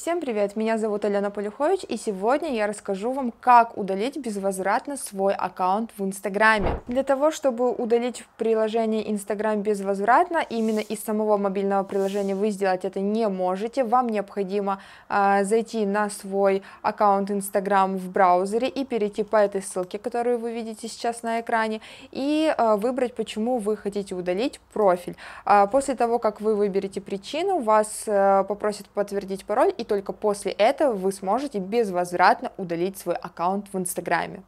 Всем привет, меня зовут Алена Полихович, и сегодня я расскажу вам, как удалить безвозвратно свой аккаунт в Инстаграме. Для того, чтобы удалить приложение Instagram безвозвратно, именно из самого мобильного приложения вы сделать это не можете, вам необходимо зайти на свой аккаунт Instagram в браузере и перейти по этой ссылке, которую вы видите сейчас на экране, и выбрать, почему вы хотите удалить профиль. После того, как вы выберете причину, вас попросят подтвердить пароль, и только после этого вы сможете безвозвратно удалить свой аккаунт в Инстаграме.